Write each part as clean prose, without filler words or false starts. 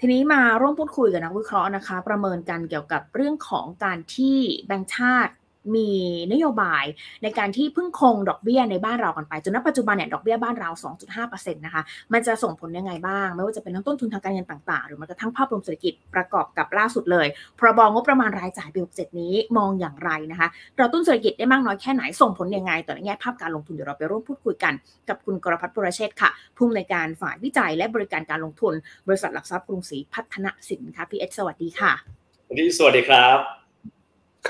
ทีนี้มาร่วมพูดคุยกับนักวิเคราะห์นะคะประเมินกันเกี่ยวกับเรื่องของการที่แบงก์ชาติมีนโยบายในการที่พึ่งคงดอกเบี้ยในบ้านเรากันไปจนณปัจจุบันเนี่ยดอกเบี้ยบ้านเรา 2.5% นะคะมันจะส่งผลยังไงบ้างไม่ว่าจะเป็นทั้งต้นทุนทางการเงินต่างๆหรือแม้กระทั่งภาพรวมเศรษฐกิจประกอบกับล่าสุดเลยพรบ.งบประมาณรายจ่ายปี 67นี้มองอย่างไรนะคะกระตุ้นเศรษฐกิจได้มากน้อยแค่ไหนส่งผลยังไงต่อในแง่ภาพการลงทุนเดี๋ยวเราไปร่วมพูดคุยกันกับคุณกรภัทร บุรเชษฐ์ค่ะผู้อำนวยการฝ่ายวิจัยและบริการการลงทุนบริษัทหลักทรัพย์กรุงศรีพัฒนสินค่ะพี่เอสสวัสดีค่ะสวัสดีครับ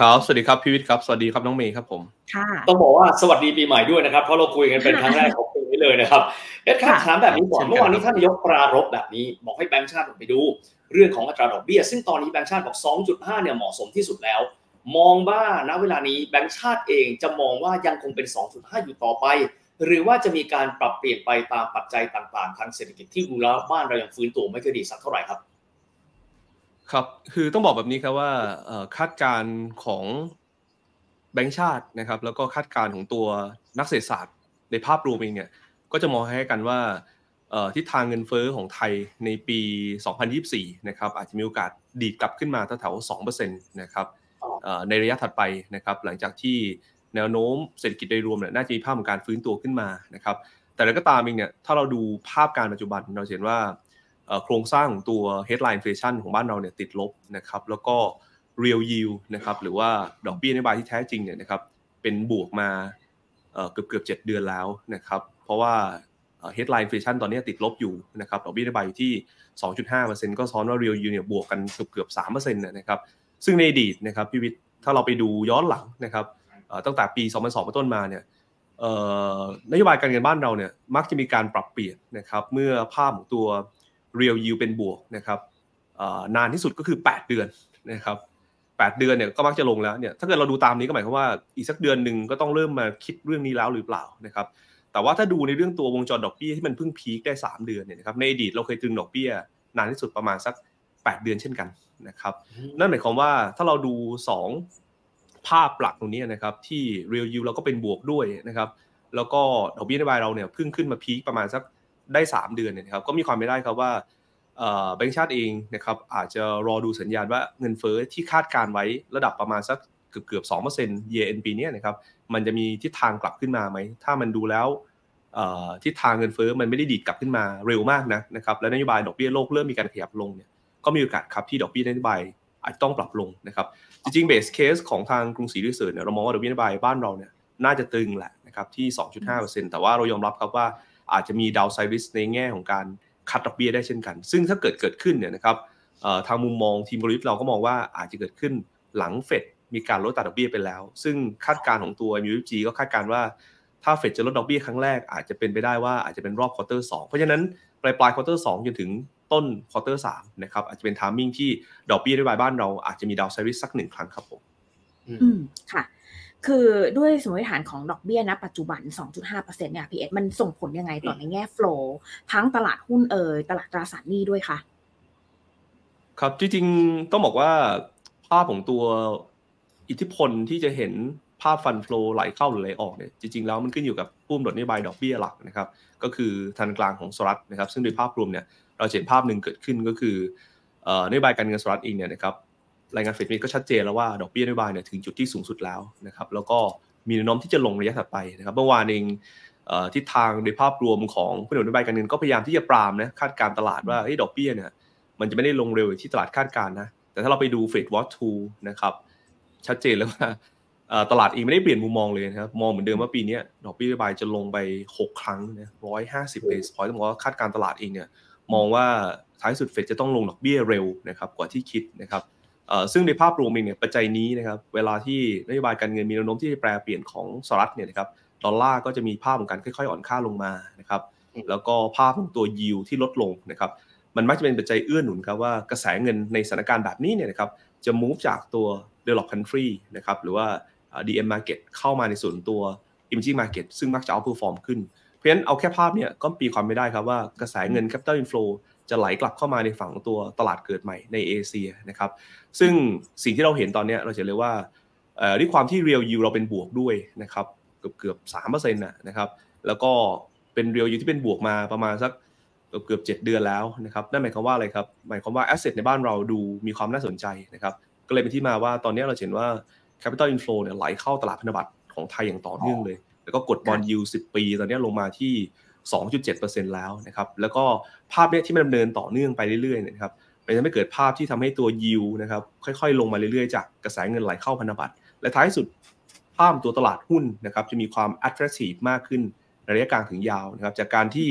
ครับสวัสดีครับพี่วิทย์ครับสวัสดีครับน้องเมย์ครับผมค่ะต้องบอกว่าสวัสดีปีใหม่ด้วยนะครับเพราะเราคุยกันเป็นครั้งแรกของปีนี้เลยนะครับเอ็ดครับถามแบบนี้ก่อนเมื่อวานนี้ท่านนายกปรารภแบบนี้บอกให้แบงก์ชาติไปดูเรื่องของอัตราดอกเบี้ยซึ่งตอนนี้แบงก์ชาติบอก 2.5 เนี่ยเหมาะสมที่สุดแล้วมองว่าณเวลานี้แบงก์ชาติเองจะมองว่ายังคงเป็น 2.5 อยู่ต่อไปหรือว่าจะมีการปรับเปลี่ยนไปตามปัจจัยต่างๆทางเศรษฐกิจที่ดูแล้วบ้านเรายังฟื้นตัวไม่ค่อยดีสักเท่าไหร่ครับครับคือต้องบอกแบบนี้ครับว่าคาดการณ์ของแบงก์ชาตินะครับแล้วก็คาดการณ์ของตัวนักเศรษฐศาสตร์ในภาพรวมเองเนี่ยก็จะมองให้กันว่าทิศทางเงินเฟ้อของไทยในปี2024นะครับอาจจะมีโอกาสดีดกลับขึ้นมาแถวๆ 2% นะครับในระยะถัดไปนะครับหลังจากที่แนวโน้มเศรษฐกิจโดยรวมเนี่ยน่าจะมีภาพของการฟื้นตัวขึ้นมานะครับแต่แล้วก็ตามเองเนี่ยถ้าเราดูภาพการปัจจุบันเราเห็นว่าโครงสร้างของตัว headline inflation ของบ้านเราเนี่ยติดลบนะครับแล้วก็ real yield นะครับหรือว่าดอกเบี้ยนโยบายที่แท้จริงเนี่ยนะครับเป็นบวกมาเกือบ7เดือนแล้วนะครับเพราะว่า headline inflation ตอนนี้ติดลบอยู่นะครับดอกเบี้ยนโยบายที่ 2.5% ก็ซ้อนว่า real yield เนี่ยบวกกันเกือบ 3% นะครับซึ่งในอดีตนะครับพี่วิทย์ถ้าเราไปดูย้อนหลังนะครับตั้งแต่ปี2002เป็นต้นมาเนี่ยนโยบายการเงินบ้านเราเนี่ยมักจะมีการปรับเปลี่ยนนะครับเมื่อภาพของตัวreal yield เป็นบวกนะครับนานที่สุดก็คือ8เดือนนะครับ8เดือนเนี่ยก็มักจะลงแล้วเนี่ยถ้าเกิดเราดูตามนี้ก็หมายความว่าอีกสักเดือนนึงก็ต้องเริ่มมาคิดเรื่องนี้แล้วหรือเปล่านะครับแต่ว่าถ้าดูในเรื่องตัววงจรดอกเบี้ยที่มันเพิ่งพีคได้3เดือนเนี่ยนะครับในอดีตเราเคยตรึงดอกเบี้ยนานที่สุดประมาณสัก8เดือนเช่นกันนะครับนั่นหมายความว่าถ้าเราดู2ภาพหลักตรงนี้นะครับที่ real yield เราก็เป็นบวกด้วยนะครับแล้วก็ดอกเบี้ยนโยบายเราเนี่ยเพิ่งขึ้นมาพีคประมาณสักได้3เดือนเนี่ยครับก็มีความเป็นไปได้ครับว่าแบงก์ชาติเองนะครับอาจจะรอดูสัญญาณว่าเงินเฟ้อที่คาดการไว้ระดับประมาณสักเกือบ 2% year end ปีนี้นะครับมันจะมีทิศทางกลับขึ้นมาไหมถ้ามันดูแล้วทิศทางเงินเฟ้อมันไม่ได้ดีดกลับขึ้นมาเร็วมากนะนะครับและนโยบายดอกเบี้ยโลกเริ่มมีการขยับลงเนี่ยก็มีโอกาสครับที่ดอกเบี้ยนโยบายอาจจะต้องปรับลงนะครับจริงๆ base case ของทางกรุงศรีรีเสิร์ชเนี่ยเรามองว่าดอกเบี้ยนโยบายบ้านเราเนี่ยน่าจะตึงแหละนะครับที่ 2.5% แต่ว่าเรายอมรับครับว่าอาจจะมีดาวไซด์ริสในแง่ของการคัดดอกเบี้ยได้เช่นกันซึ่งถ้าเกิดขึ้นเนี่ยนะครับทางมุมมองทีมบริษัทเราก็มองว่าอาจจะเกิดขึ้นหลังเฟดมีการลดดอกเบี้ยไปแล้วซึ่งคาดการณ์ของตัว MUFG ก็คาดการณ์ว่าถ้าเฟดจะลดดอกเบี้ยครั้งแรกอาจจะเป็นไปได้ว่าอาจจะเป็นรอบควอเตอร์2เพราะฉะนั้นปลายควอเตอร์2จนถึงต้นควอเตอร์3นะครับอาจจะเป็นไทมิ่งที่ดอกเบี้ยนโยบายบ้านเราอาจจะมีดาวไซด์ริสสัก1ครั้งครับผมค่ะคือด้วยสมมติฐานของดอกเบี้ยณปัจจุบัน 2.5% เนี่ยพี่เอสมันส่งผลยังไงต่อในแง่โฟลว์ทั้งตลาดหุ้นตลาดตราสารหนี้ด้วยค่ะครับจริงๆต้องบอกว่าภาพของตัวอิทธิพลที่จะเห็นภาพฟันโฟลว์ไหลเข้าหรือไหลออกเนี่ยจริงๆแล้วมันขึ้นอยู่กับผู้กำหนดนโยบายดอกเบี้ยหลักนะครับก็คือธนาคารกลางของสหรัฐนะครับซึ่งโดยภาพรวมเนี่ยเราเห็นภาพหนึ่งเกิดขึ้นก็คือนโยบายการเงินสหรัฐเองเนี่ยนะครับรายงานเฟดก็ชัดเจนแล้วว่าดอกเบี้ยนโยบายเนี่ยถึงจุดที่สูงสุดแล้วนะครับแล้วก็มีแนวโน้มที่จะลงระยะถัดไปนะครับเมื่อวานเองทิศทางโดยภาพรวมของผู้ดำเนินนโยบายการเงินก็พยายามที่จะปรามนะคาดการตลาดว่าดอกเบี้ยเนี่ยมันจะไม่ได้ลงเร็วที่ตลาดคาดการนะแต่ถ้าเราไปดูเฟดวอททูนะครับชัดเจนแล้วว่าตลาดเองไม่ได้เปลี่ยนมุมมองเลยนะครับมองเหมือนเดิมว่าปีนี้ดอกเบี้ยนโยบายจะลงไป6ครั้งนะ150 basis point ต้องบอกว่าคาดการตลาดเองเนี่ยมองว่าท้ายสุดเฟดจะต้องลงดอกเบี้ยเร็วนะครับกว่าที่คิดนะครับซึ่งในภาพรวมเองเนี่ยปัจจัยนี้นะครับเวลาที่นโยบายการเงินมีแนวโน้มที่แปรเปลี่ยนของสหรัฐเนี่ยนะครับดอลลาร์ก็จะมีภาพของการค่อยๆอ่อนค่าลงมานะครับแล้วก็ภาพของตัวยิวที่ลดลงนะครับมันมักจะเป็นปัจจัยเอื้อหนุนครับว่ากระแสเงินในสถานการณ์แบบนี้เนี่ยนะครับจะ move จากตัว developed country นะครับหรือว่า DM market เข้ามาในส่วนตัว emerging market ซึ่งมักจะoutperform ขึ้นเพราะฉะนั้นเอาแค่ภาพเนี่ยก็ปีความไม่ได้ครับว่ากระแสเงิน capital inflowจะไหลกลับเข้ามาในฝั่งตัวตลาดเกิดใหม่ในเอเชียนะครับซึ่งสิ่งที่เราเห็นตอนนี้เราจะเรียกว่าด้วยความที่ real yield เราเป็นบวกด้วยนะครับเกือบ 3% นะครับแล้วก็เป็น real yield ที่เป็นบวกมาประมาณสัก เกือบ7 เดือนแล้วนะครับนั่นหมายความว่าอะไรครับหมายความว่าแอสเซทในบ้านเราดูมีความน่าสนใจนะครับก็เลยเป็นที่มาว่าตอนนี้เราเห็นว่า capital inflow เนี่ยไหลเข้าตลาดพันธบัตรของไทยอย่างต่อเนื่องเลยแล้วก็กดบอนด์ yield 10 ปีตอนนี้ลงมาที่ 2.7% แล้วนะครับแล้วก็ภาพนี้ที่มันดำเนินต่อเนื่องไปเรื่อยๆนะครับมันจะไม่เกิดภาพที่ทำให้ตัว yield นะครับค่อยๆลงมาเรื่อยๆจากกระแสเงินไหลเข้าพันธบัตรและท้ายสุดภาพตัวตลาดหุ้นนะครับจะมีความ attractive มากขึ้นในระยะกลางถึงยาวนะครับจากการที่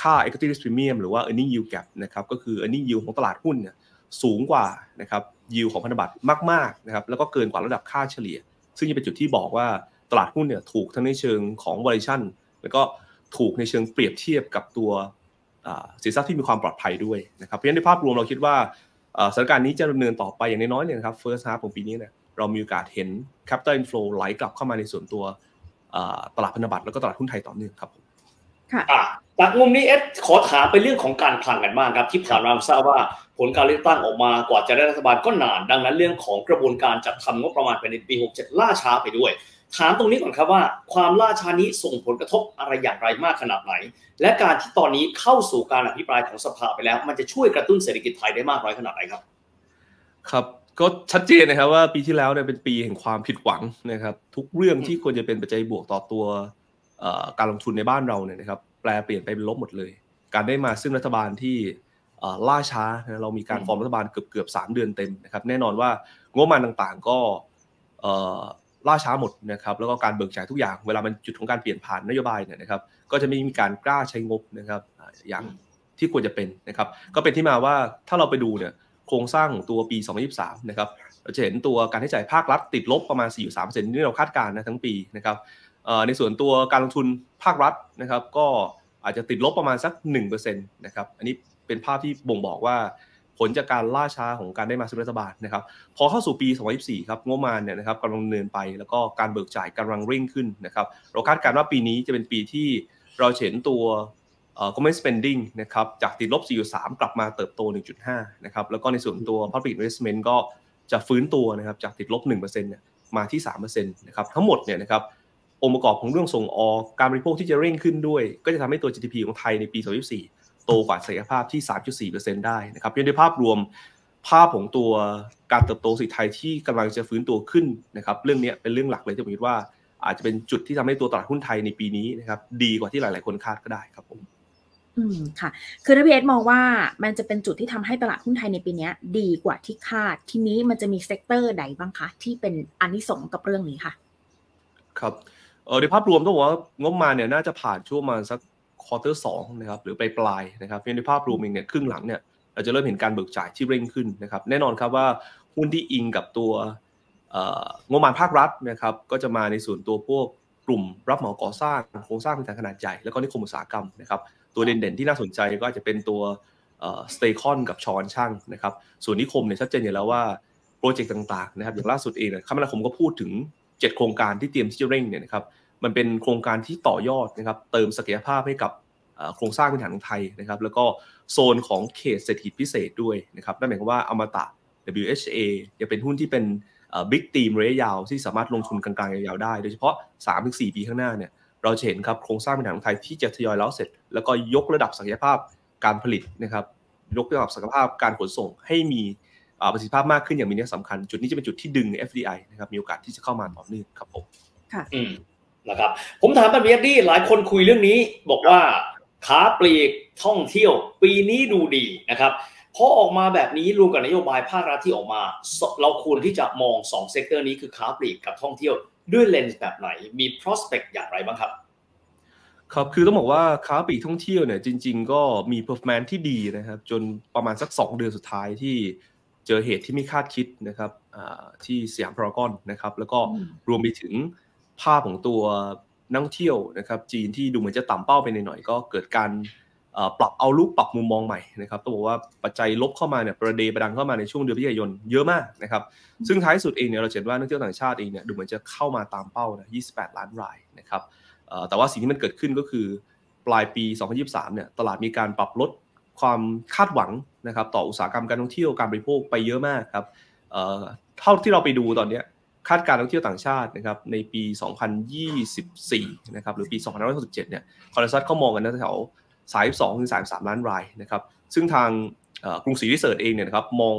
ค่า equity risk premium หรือว่า earning yield gap นะครับก็คือ earning yield ของตลาดหุ้นเนี่ยสูงกว่านะครับ yield ของพันธบัตรมากๆนะครับแล้วก็เกินกว่าระดับค่าเฉลี่ยซึ่งจะเป็นจุดที่บอกว่าตลาดหุ้นเนี่ยถูกทั้งในเชิงของ valuation แล้วก็ถูกในเชิงเปรียบเทียบกับตัวสินทรัพย์ที่มีความปลอดภัยด้วยนะครับเพราะฉะนั้นในภาพรวมเราคิดว่าสถานการณ์นี้จะดำเนินต่อไปอย่างน้อยๆเนี่ยนะครับ first half ของปีนี้เนี่ยเรามีโอกาสเห็น capital inflow ไหลกลับเข้ามาในส่วนตัวตลาดพันธบัตรแล้วก็ตลาดหุ้นไทยต่อเนื่องครับค่ะจากมุมนี้ขอถามไปเรื่องของการคลังกันบ้างครับที่ผ่านมาทราบว่าผลการเลือกตั้งออกมากว่าจะได้รัฐบาลก็นานดังนั้นเรื่องของกระบวนการจัดทำงบประมาณภายในปี67ล่าช้าไปด้วยถามตรงนี้ก่อนครับว่าความล่าช้านี้ส่งผลกระทบอะไรอย่างไรมากขนาดไหนและการที่ตอนนี้เข้าสู่การอภิปรายของสภาไปแล้วมันจะช่วยกระตุ้นเศรษฐกิจไทยได้มากน้อยขนาดไหนครับครับก็ชัดเจนนะครับว่าปีที่แล้วเนี่ยเป็นปีแห่งความผิดหวังนะครับทุกเรื่องที่ควรจะเป็นปัจจัยบวกต่อตัวการลงทุนในบ้านเราเนี่ยนะครับแปลเปลี่ยนไปเป็นลบหมดเลยการได้มาซึ่งรัฐบาลที่ล่าช้านะเรามีการฟอร์มรัฐบาลเกือบ3 เดือนเต็มนะครับแน่นอนว่างบประมาณต่างๆก็ล่าช้าหมดนะครับแล้วก็การเบิกจ่ายทุกอย่างเวลามันจุดของการเปลี่ยนผ่านนโยบายเนี่ยนะครับก็จะไม่มีการกล้าใช้งบนะครับอย่างที่ควรจะเป็นนะครับก็เป็นที่มาว่าถ้าเราไปดูเนี่ยโครงสร้างตัวปี2023นะครับเราจะเห็นตัวการใช้จ่ายภาครัฐติดลบประมาณ 4.3% นี่เราคาดการณ์นะทั้งปีนะครับในส่วนตัวการลงทุนภาครัฐนะครับก็อาจจะติดลบประมาณสัก 1% นะครับอันนี้เป็นภาพที่บ่งบอกว่าผลจากการล่าช้าของการได้มาซึ่งรัฐบาลนะครับพอเข้าสู่ปี2024ครับงบประมาณเนี่ยนะครับกำลังดำเนินไปแล้วก็การเบิกจ่ายกำลังเร่งขึ้นนะครับเราคาดการณ์ว่าปีนี้จะเป็นปีที่เราเห็นตัวgovernment spending นะครับจากติดลบ 4.3 กลับมาเติบโต 1.5 นะครับแล้วก็ในส่วนตัว public investment ก็จะฟื้นตัวนะครับจากติดลบ 1% เนี่ยมาที่ 3% นะครับทั้งหมดเนี่ยนะครับองค์ประกอบของเรื่องส่งออกการบริโภคที่จะเร่งขึ้นด้วยก็จะทำให้ตัว GDP ของไทยในปี2024โตกว่าศักยภาพที่ 3.4% ได้นะครับโดยภาพรวมภาพของตัวการเติบโตเศรษฐกิจไทยที่กำลังจะฟื้นตัวขึ้นนะครับเรื่องนี้เป็นเรื่องหลักเลยที่ผมคิดว่าอาจจะเป็นจุดที่ทำให้ตัวตลาดหุ้นไทยในปีนี้นะครับดีกว่าที่หลายๆคนคาดก็ได้ครับผมค่ะคือถ้าพี่เอสมองว่ามันจะเป็นจุดที่ทำให้ตลาดหุ้นไทยในปีนี้ดีกว่าที่คาดทีนี้มันจะมีเซกเตอร์ใดบ้างคะที่เป็นอานิสงส์กับเรื่องนี้ค่ะครับโดยภาพรวมต้องบอกว่างบมาเนี่ยน่าจะผ่านช่วงมาสักควอเตอร์ 2นะครับหรือปลายนะครับในภาพรวมเองเนี่ยครึ่งหลังเนี่ยเราจะเริ่มเห็นการเบิกจ่ายที่เร่งขึ้นนะครับแน่นอนครับว่าหุ้นที่อิงกับตัวงบประมาณภาครัฐนะครับก็จะมาในส่วนตัวพวกกลุ่มรับเหมาก่อสร้างโครงสร้างพื้นฐานขนาดใหญ่แล้วก็นิคมอุตสาหกรรมนะครับตัวเด่นๆที่น่าสนใจก็อาจจะเป็นตัวสเตคอนกับชอนช่างนะครับส่วนนิคมเนี่ยชัดเจนอยู่แล้วว่าโปรเจกต์ต่างๆนะครับอย่างล่าสุดเองคมนาคมก็พูดถึง7 โครงการที่เตรียมที่จะเร่งเนี่ยนะครับมันเป็นโครงการที่ต่อยอดนะครับเติมศักยภาพให้กับโครงสร้างพื้นฐานของไทยนะครับแล้วก็โซนของเขตเศรษฐกิจพิเศษด้วยนะครับนั่นหมายความว่าอมตะ WHA จะเป็นหุ้นที่เป็นบิ๊กธีมระยะยาวที่สามารถลงทุนกลางๆยาวๆได้โดยเฉพาะ 3-4 ปีข้างหน้าเนี่ยเราจะเห็นครับโครงสร้างพื้นฐานของไทยที่จะทยอยแล้วเสร็จแล้วก็ยกระดับศักยภาพการผลิตนะครับยกระดับศักยภาพการขนส่งให้มีประสิทธิภาพมากขึ้นอย่างมีนัยสำคัญจุดนี้จะเป็นจุดที่ดึง FDI นะครับมีโอกาสที่จะเข้ามาต่อเนื่องครับผมค่ะนะครับผมถามปันเบียดดี้หลายคนคุยเรื่องนี้บอกว่าค้าปลีกท่องเที่ยวปีนี้ดูดีนะครับพอออกมาแบบนี้รวมกับนโยบายภาครัฐที่ออกมาเราควรที่จะมอง2เซกเตอร์นี้คือค้าปลีกกับท่องเที่ยวด้วยเลนส์แบบไหนมี prospect อย่างไรบ้างครับครับคือต้องบอกว่าค้าปลีกท่องเที่ยวเนี่ยจริงๆก็มี performance ที่ดีนะครับจนประมาณสัก2 เดือนสุดท้ายที่เจอเหตุที่ไม่คาดคิดนะครับที่สยามพารากอนนะครับแล้วก็รวมไปถึงภาพของตัวนักท่องเที่ยวนะครับจีนที่ดูเหมือนจะต่ำเป้าไปหน่อยก็เกิดการปรับเอาลุคปรับมุมมองใหม่นะครับต้องบอกว่าปัจจัยลบเข้ามาเนี่ยประเดประดังเข้ามาในช่วงเดือนพฤศจิกายนเยอะมากนะครับซึ่งท้ายสุดเองเนี่ยเราเห็นว่านักท่องเที่ยวต่างชาติเองเนี่ยดูเหมือนจะเข้ามาตามเป้านะ28 ล้านรายนะครับแต่ว่าสิ่งที่มันเกิดขึ้นก็คือปลายปี2023เนี่ยตลาดมีการปรับลดความคาดหวังนะครับต่ออุตสาหกรรมการท่องเที่ยวการบริโภคไปเยอะมากครับเท่าที่เราไปดูตอนนี้คาดการณ์ท่องเที่ยวต่างชาตินะครับในปี2024นะครับหรือปี2567เนี่ยคอนซัสเขามองกันนะแถว 32 ถึง 33 ล้านรายนะครับซึ่งทางกรุงศรีรีเสิร์ชเองเนี่ยนะครับมอง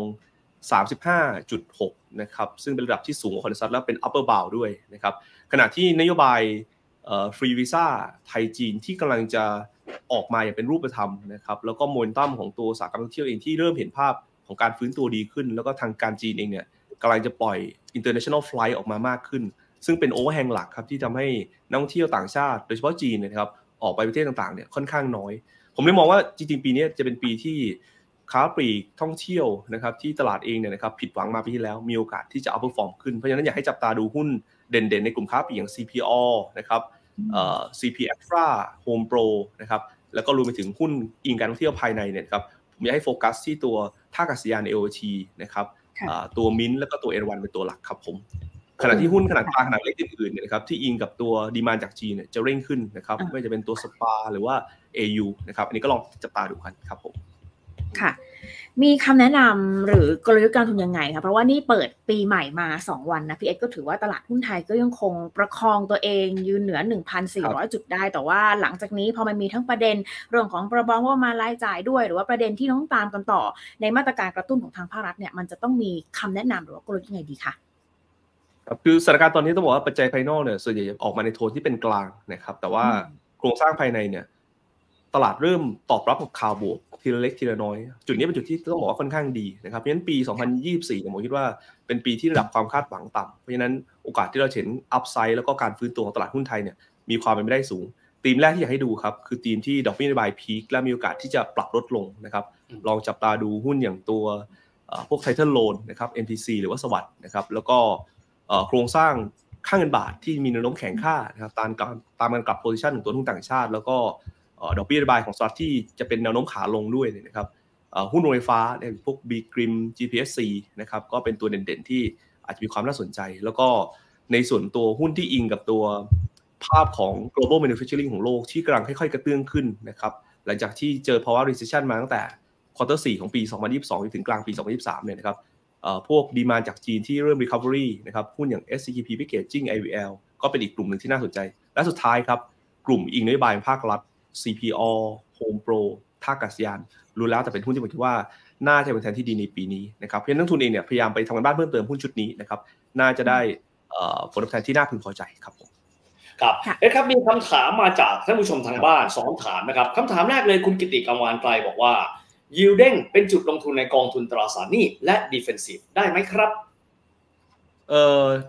35.6 นะครับซึ่งเป็นระดับที่สูงกว่าคอนเซ็ปต์และเป็น upper bound ด้วยนะครับขณะที่นโยบายฟรีวีซ่าไทยจีนที่กำลังจะออกมาอย่างเป็นรูปธรรมนะครับแล้วก็โมเมนตัมของตัวอุตสาหกรรมท่องเที่ยวเองที่เริ่มเห็นภาพของการฟื้นตัวดีขึ้นแล้วก็ทางการจีนเองเนี่ยกำลังจะปล่อย international flight ออกมามากขึ้นซึ่งเป็น overhang หลักครับที่ทำให้นักท่องเที่ยวต่างชาติโดยเฉพาะจีนนะครับออกไปประเทศต่างๆเนี่ยค่อนข้างน้อยผมเลยมองว่าจริงๆปีนี้จะเป็นปีที่ค้าปลีกท่องเที่ยวนะครับที่ตลาดเองเนี่ยนะครับผิดหวังมาปีที่แล้วมีโอกาสที่จะ outperform ขึ้นเพราะฉะนั้นอยากให้จับตาดูหุ้นเด่นๆในกลุ่มค้าปลีกอย่าง CPO นะครับCP Extra Home Pro นะครับแล้วก็รวมไปถึงหุ้นอิงการท่องเที่ยวภายในเนี่ยครับผมอยากให้โฟกัสที่ตัวท่าอากาศยาน AOT นะครับตัวมิ้นแล้วก็ตัวเอราวันเป็นตัวหลักครับผมขณะที่หุ้นขนาดกลางขนาดเล็กอื่นๆเนี่ยนะครับที่อิงกับตัวดีมานด์จากจีนเนี่ยจะเร่งขึ้นนะครับไม่ว่าจะเป็นตัวสปาหรือว่า AU นะครับอันนี้ก็ลองจับตาดูกันครับผมค่ะมีคำแนะนำหรือกลยุทธ์การทุนยังไงคะเพราะว่านี่เปิดปีใหม่มา2วันนะพี่เอ็กก็ถือว่าตลาดหุ้นไทยก็ยังคงประคองตัวเองยืนเหนือ 1,400 จุดได้แต่ว่าหลังจากนี้พอมันมีทั้งประเด็นเรื่องของประบองว่ามารายจ่ายด้วยหรือว่าประเด็นที่ต้องตามกันต่อในมาตรการกระตุ้นของทางภาครัฐเนี่ยมันจะต้องมีคำแนะนำหรือว่ากลยุทธ์ยังไงดีคะคือสถานการณ์ตอนนี้ต้องบอกว่าปัจจัยภายนอกเนี่ยส่วนใหญ่ออกมาในโทนที่เป็นกลางนะครับแต่ว่าโครงสร้างภายในเนี่ยตลาดเริ่มตอบรับกับข่าวบวกทีละเล็กทีละน้อยจุดนี้เป็นจุดที่ต้องบอกว่าค่อนข้างดีนะครับเพราะฉะนั้นปี 2024 ผมคิดว่าเป็นปีที่ระดับความคาดหวังต่ำเพราะฉะนั้นโอกาสที่เราเห็นอัพไซด์แล้วก็การฟื้นตัวของตลาดหุ้นไทยเนี่ยมีความเป็นไปได้สูงธีมแรกที่อยากให้ดูครับคือธีมที่ดอกเบี้ยนโยบายพีคและมีโอกาสที่จะปรับลดลงนะครับลองจับตาดูหุ้นอย่างตัวพวก Title Loan นะครับ MTC หรือว่าสวัสด์นะครับแล้วก็โครงสร้างค่าเงินบาทที่มีแนวโน้มแข็งค่านะครับตามกันกลับโพซิชั่นของตัวหุ้นต่างชาติแล้วก็ดอกเบี้ยนโยบายของสหรัฐที่จะเป็นแนวโน้มขาลงด้วยนะครับหุ้นโรงไฟฟ้าพวก BGRIM GPSC นะครับก็เป็นตัวเด่นๆที่อาจจะมีความน่าสนใจแล้วก็ในส่วนตัวหุ้นที่อิงกับตัวภาพของ global manufacturing ของโลกที่กำลังค่อยๆกระเตื้องขึ้นนะครับหลังจากที่เจอภาวะ recession มาตั้งแต่ quarter 4 ของปี 2022 จนถึงกลางปี 2023 เนี่ยนะครับพวกดีมานด์จากจีนที่เริ่ม recovery นะครับหุ้นอย่าง SCGP Packaging IVL ก็เป็นอีกกลุ่มหนึ่งที่น่าสนใจและสุดท้ายครับกลุ่มอิงนโยบายภาครัฐ CPO Home Pro ท่าอากาศยานรู้แล้วแต่เป็นหุ้นที่ผมคิดว่าน่าจะเป็นแทนที่ดีในปีนี้นะครับเพราะฉะนั้นนักทุนเองเนี่ยพยายามไปทำการบ้านเพิ่มเติมหุ้นชุดนี้นะครับน่าจะได้ผลตอบแทนที่น่าพึงพอใจครับผมครับเอ๊ะครับมีคำถามมาจากท่านผู้ชมทางบ้าน2ถามนะครับคำถามแรกเลยคุณกิติกำวานไกลบอกว่ายิลด์เด้งเป็นจุดลงทุนในกองทุนตราสารหนี้และดิเฟนซีฟได้ไหมครั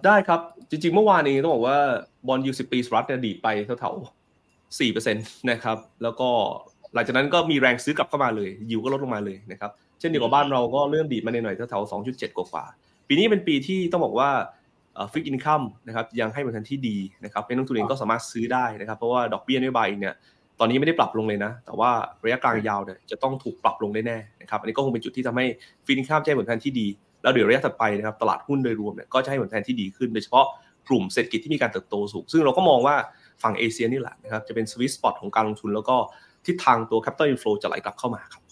บได้ครับจริงๆเมื่อวานนี้ต้องบอกว่าบอนด์ยิลด์10ปีสหรัฐเนี่ยดีไปเท่าๆ4% นะครับแล้วก็หลังจากนั้นก็มีแรงซื้อกลับเข้ามาเลยยิวก็ลดลงมาเลยนะครับเช่นเดียวกับบ้านเราก็เริ่มดีดมาในหน่อยแถวๆ 2.7 กว่าๆปีนี้เป็นปีที่ต้องบอกว่าฟิกอินคัมนะครับยังให้ผลตอบแทนที่ดีนะครับนักลงทุนเองก็สามารถซื้อได้นะครับเพราะว่าดอกเบี้ยนโยบายเนี่ยตอนนี้ไม่ได้ปรับลงเลยนะแต่ว่าระยะกลางยาวเนี่ยจะต้องถูกปรับลงแน่ๆนะครับอันนี้ก็คงเป็นจุดที่ทำให้ฟิกอินคัมให้ผลตอบแทนที่ดีแล้วเดี๋ยวระยะถัดไปนะครับตลาดหุ้นโดยรวมเนี่ยก็จะให้ผลตอบแทนที่ดีขึ้นโดยเฉพาะกลุ่มเศรษฐกิจที่มีการเติบโตสูงซึ่งเราก็มองว่าฝั่งเอเชียนี่แหละนะครับจะเป็นสวิตสปอตของการลงทุนแล้วก็ทิศทางตัว Capital Inflow จะไหลกลับเข้ามาครั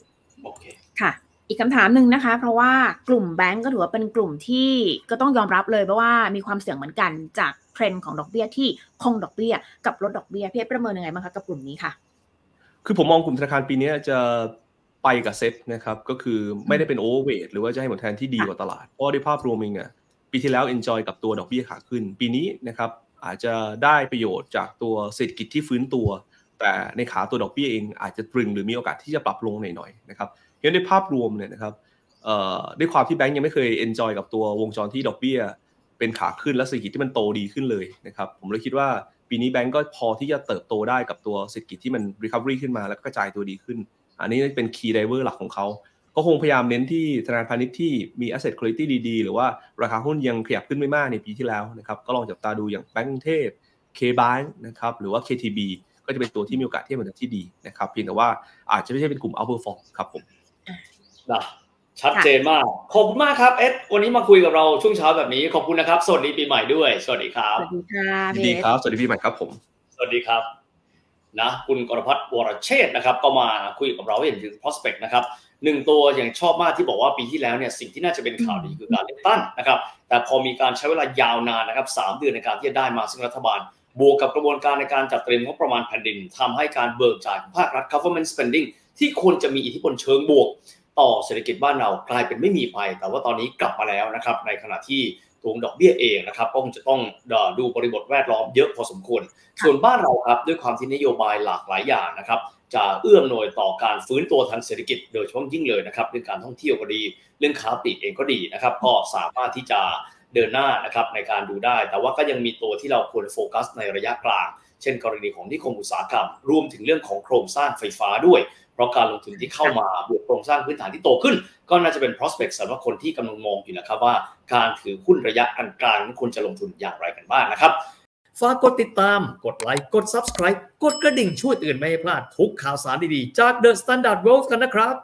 บโอเคค่ะอีกคำถามหนึ่งนะคะเพราะว่ากลุ่มแบงก์ก็ถือว่าเป็นกลุ่มที่ก็ต้องยอมรับเลยเพราะว่ามีความเสี่ยงเหมือนกันจากเทรนด์ของดอกเบี้ยที่คงดอกเบี้ยกับลดดอกเบี้ยพี่ประเมินยังไงบ้างคะกับกลุ่มนี้ค่ะคือผมมองกลุ่มธนาคารปีนี้จะไปกับเซ็ตนะครับก็คือไม่ได้เป็นโอเวอร์เวทหรือว่าจะให้ผลตอบแทนที่ดีกว่าตลาดเพราะด้วยภาพรวมเองอ่ะปีที่แล้ว enjoy กับตัวดอกเบี้ยขาขึ้นปีนี้นะครับอาจจะได้ประโยชน์จากตัวเศรษฐกิจที่ฟื้นตัวแต่ในขาตัวดอกเบี้ยเองอาจจะตรึงหรือมีโอกาสที่จะปรับลงหน่อยๆนะครับงั้นในภาพรวมเนี่ยนะครับด้วยความที่แบงก์ยังไม่เคย enjoy กับตัววงจรที่ดอกเบี้ยเป็นขาขึ้นและเศรษฐกิจที่มันโตดีขึ้นเลยนะครับผมเลยคิดว่าปีนี้แบงก์ก็พอที่จะเติบโตได้กับตัวเศรษฐกิจที่มัน recovery ขึ้นมาแล้วก็กระจายตัวดีขึ้นอันนี้เป็น key driver หลักของเขาก็คงพยายามเน้นที่ธนาคารพาณิชย์ที่มี asset quality ดีๆหรือว่าราคาหุ้นยังขยับขึ้นไม่มากในปีที่แล้วนะครับก็ลองจับตาดูอย่างแบงก์กรุงเทพ KBank นะครับหรือว่า KTB ก็จะเป็นตัวที่มีโอกาสเทียบผลตอบแทนที่ดีนะครับเพียงแต่ว่าอาจจะไม่ใช่เป็นกลุ่ม outperform ครับผมนะชัดเจนมากขอบคุณมากครับเอสวันนี้มาคุยกับเราช่วงเช้าแบบนี้ขอบคุณนะครับสวัสดีปีใหม่ด้วยสวัสดีครับสวัสดีครับดีครับสวัสดีปีใหม่ครับผมสวัสดีครับนะคุณกรพัฒน์วรเชษฐ์นะครับก็มาคุยกับเราเห็นถึง prospect นะครับหนึ่งตัวอย่างชอบมากที่บอกว่าปีที่แล้วเนี่ยสิ่งที่น่าจะเป็นข่าวดีคือการเลือกตั้งนะครับแต่พอมีการใช้เวลายาวนานนะครับ3 เดือนในการที่จะได้มาซึ่งรัฐบาล บวกกับกระบวนการในการจัดเตรียมงบประมาณแผ่นดินทำให้การเบิกจ่ายของภาครัฐ government spending ที่ควรจะมีอิทธิพลเชิงบวกต่อเศรษฐกิจบ้านเรากลายเป็นไม่มีไปแต่ว่าตอนนี้กลับมาแล้วนะครับในขณะที่ตัวดอกเบี้ยเองนะครับก็คงจะต้องดูบริบทแวดล้อมเยอะพอสมควรส่วนบ้านเราครับด้วยความที่นโยบายหลากหลายอย่างนะครับจะเอื้อมหน่วยต่อการฟื้นตัวทางเศรษฐกิจโดยเฉพาะยิ่งเลยนะครับเรื่องการท่องเที่ยวก็ดีเรื่องค้าปลีกเองก็ดีนะครับก็สามารถที่จะเดินหน้านะครับในการดูได้แต่ว่าก็ยังมีตัวที่เราควรโฟกัสในระยะกลางเช่นกรณีของนิคมอุตสาหกรรมรวมถึงเรื่องของโครงสร้างไฟฟ้าด้วยเพราะการลงทุนที่เข้ามาบวกโครงสร้างพื้นฐานที่โตขึ้นก็น่าจะเป็น prospect สำหรับคนที่กำลังมองอยู่นะครับว่าการถือหุ้นระยะอันกลางนั้นควรจะลงทุนอย่างไรกันบ้างนะครับฝากกดติดตามกดไลค์กด Subscribe กดกระดิ่งช่วยเตือนไม่ให้พลาดทุกข่าวสารดีๆจาก The Standard Wealth กันนะครับ